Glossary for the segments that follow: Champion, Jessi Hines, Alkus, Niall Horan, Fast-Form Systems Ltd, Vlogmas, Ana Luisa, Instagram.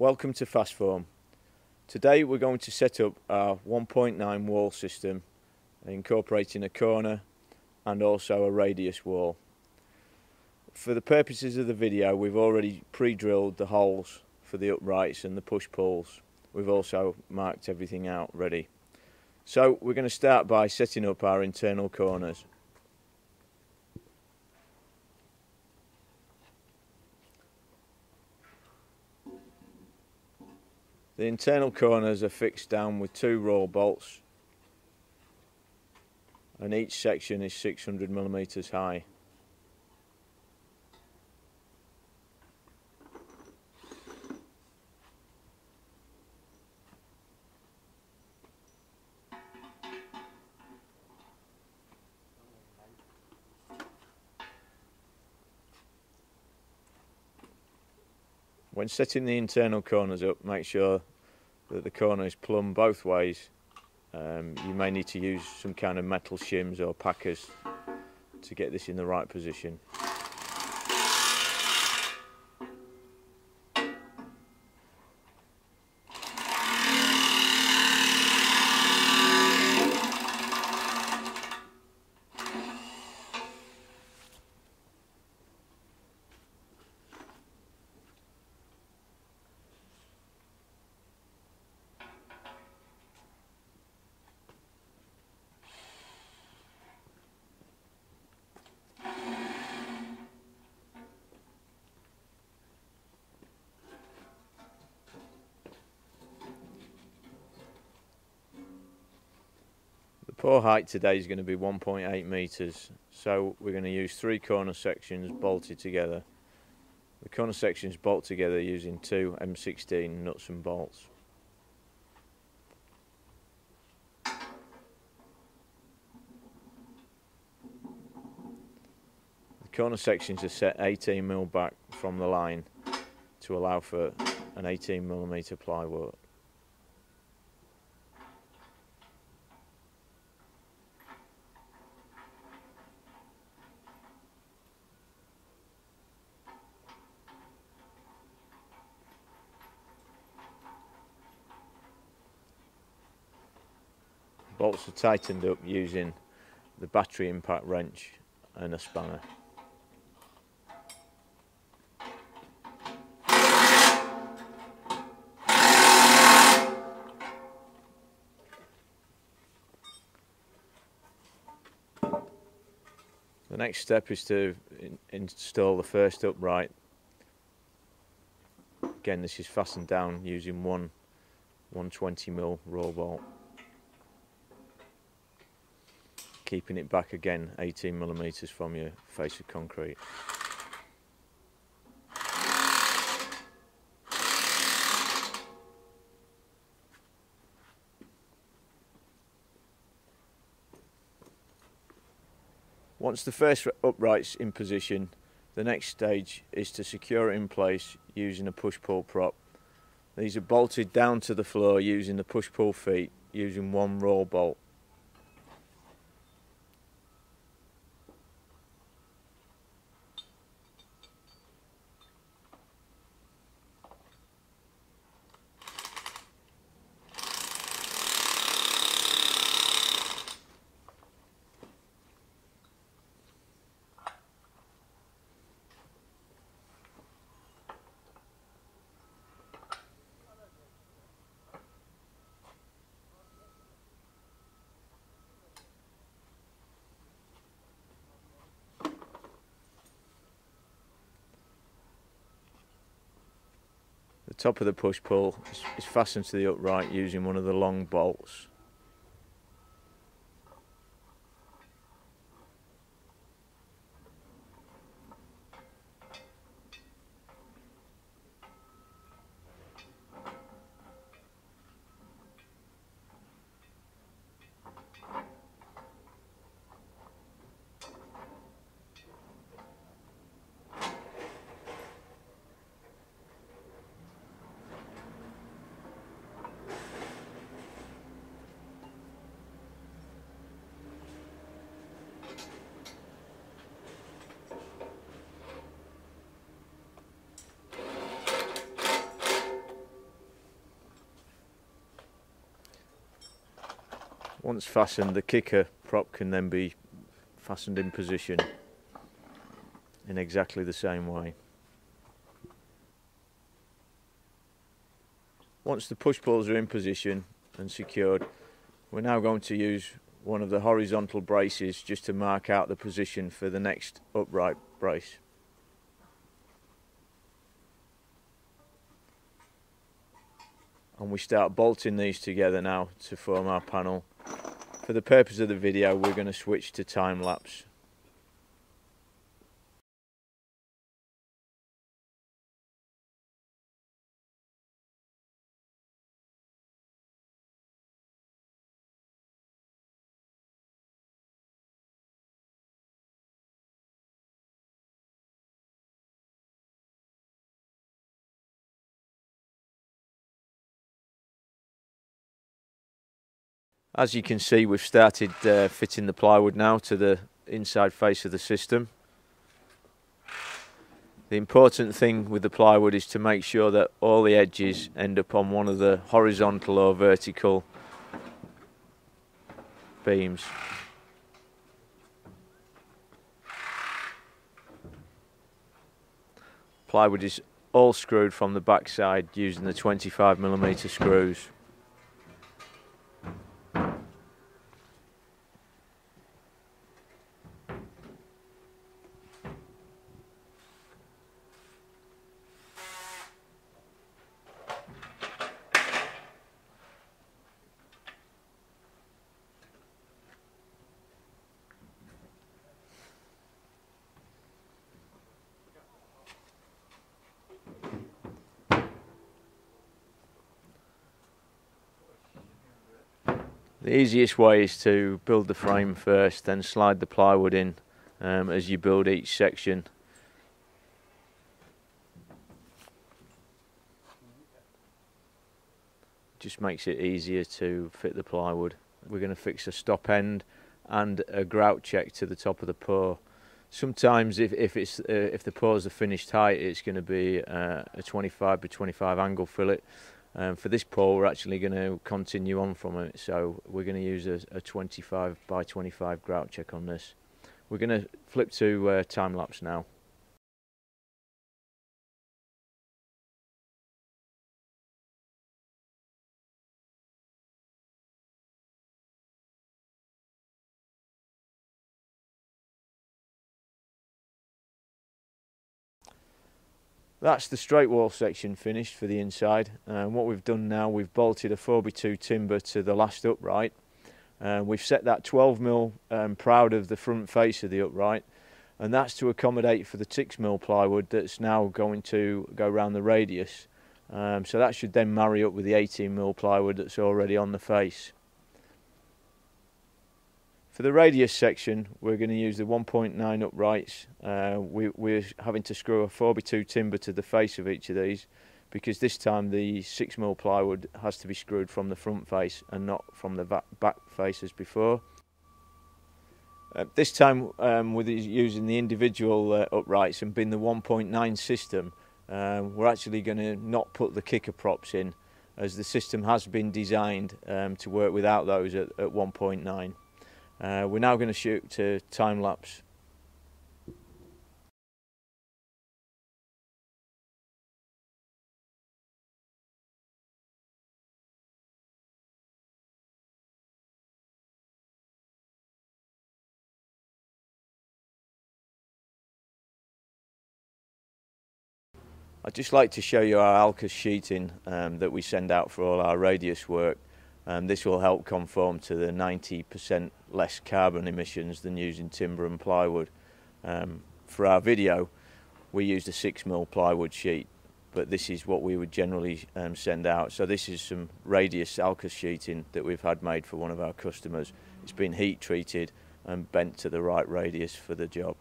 Welcome to Fast-Form. Today we're going to set up our 1.9 wall system, incorporating a corner and also a radius wall. For the purposes of the video, we've already pre-drilled the holes for the uprights and the push-pulls. We've also marked everything out ready. So we're going to start by setting up our internal corners. The internal corners are fixed down with two roll bolts, and each section is 600mm high. When setting the internal corners up, make sure that the corner is plumb both ways. You may need to use some kind of metal shims or packers to get this in the right position. Pour height today is going to be 1.8 metres, so we're going to use three corner sections bolted together. The corner sections bolt together using two M16 nuts and bolts. The corner sections are set 18mm back from the line to allow for an 18mm plywood. Bolts are tightened up using the battery impact wrench and a spanner. The next step is to install the first upright. Again, this is fastened down using one 120mm roll bolt, keeping it back again 18mm from your face of concrete. Once the first upright's in position, the next stage is to secure it in place using a push-pull prop. These are bolted down to the floor using the push-pull feet, using one roll bolt. The top of the push-pull is fastened to the upright using one of the long bolts. once fastened, the kicker prop can then be fastened in position in exactly the same way. Once the push poles are in position and secured, we're now going to use one of the horizontal braces just to mark out the position for the next upright brace. And we start bolting these together now to form our panel. For the purpose of the video, we're going to switch to time lapse. As you can see, we've started fitting the plywood now to the inside face of the system. The important thing with the plywood is to make sure that all the edges end up on one of the horizontal or vertical beams. Plywood is all screwed from the backside using the 25mm screws. The easiest way is to build the frame first, then slide the plywood in as you build each section. Just makes it easier to fit the plywood. We're going to fix a stop end and a grout check to the top of the pour. Sometimes if the pours are finished height, it's going to be a 25 by 25 angle fillet. For this pour, we're actually going to continue on from it, so we're going to use a 25 by 25 grout check on this. We're going to flip to time lapse now. That's the straight wall section finished for the inside, and what we've done now, we've bolted a 4x2 timber to the last upright. We've set that 12mm proud of the front face of the upright, and that's to accommodate for the 6mm plywood that's now going to go around the radius. So that should then marry up with the 18mm plywood that's already on the face. For the radius section, we're going to use the 1.9 uprights. We're having to screw a 4x2 timber to the face of each of these, because this time the 6mm plywood has to be screwed from the front face and not from the back face as before. This time with using the individual uprights and being the 1.9 system, we're actually going to not put the kicker props in, as the system has been designed to work without those at 1.9. We're now going to shoot to time lapse. I'd just like to show you our Alkus sheeting that we send out for all our radius work. This will help conform to the 90% less carbon emissions than using timber and plywood. For our video, we used a 6mm plywood sheet, but this is what we would generally send out. So this is some radius Alkus sheeting that we've had made for one of our customers. It's been heat treated and bent to the right radius for the job.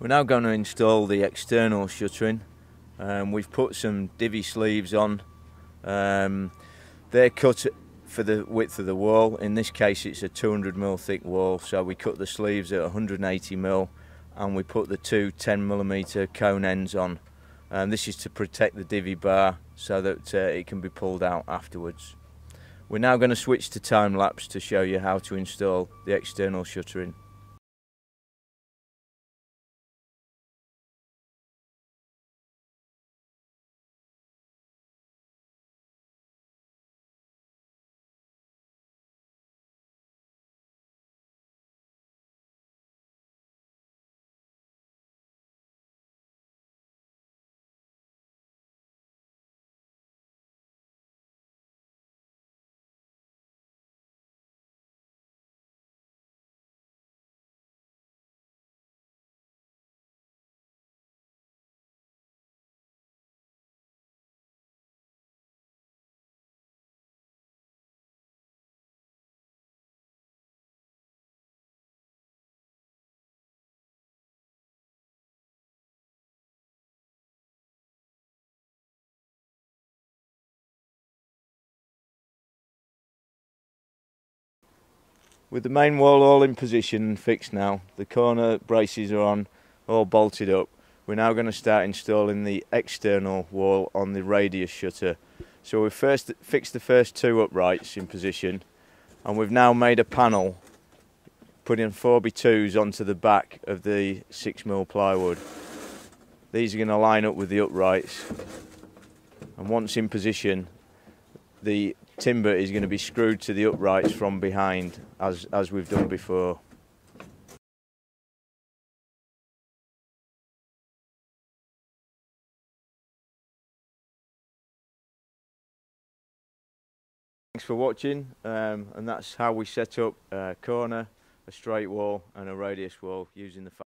We're now going to install the external shuttering. We've put some divvy sleeves on. They're cut for the width of the wall. In this case, it's a 200mm thick wall, so we cut the sleeves at 180mm and we put the two 10mm cone ends on. This is to protect the divvy bar so that it can be pulled out afterwards. We're now going to switch to time-lapse to show you how to install the external shuttering. With the main wall all in position and fixed now, the corner braces are on, all bolted up, we're now going to start installing the external wall on the radius shutter. So we've first fixed the first two uprights in position, and we've now made a panel, putting 4x2s onto the back of the 6mm plywood. These are going to line up with the uprights, and once in position, the timber is going to be screwed to the uprights from behind, as we've done before. Thanks for watching, and that's how we set up a corner, a straight wall and a radius wall using the Fast-Form Systems.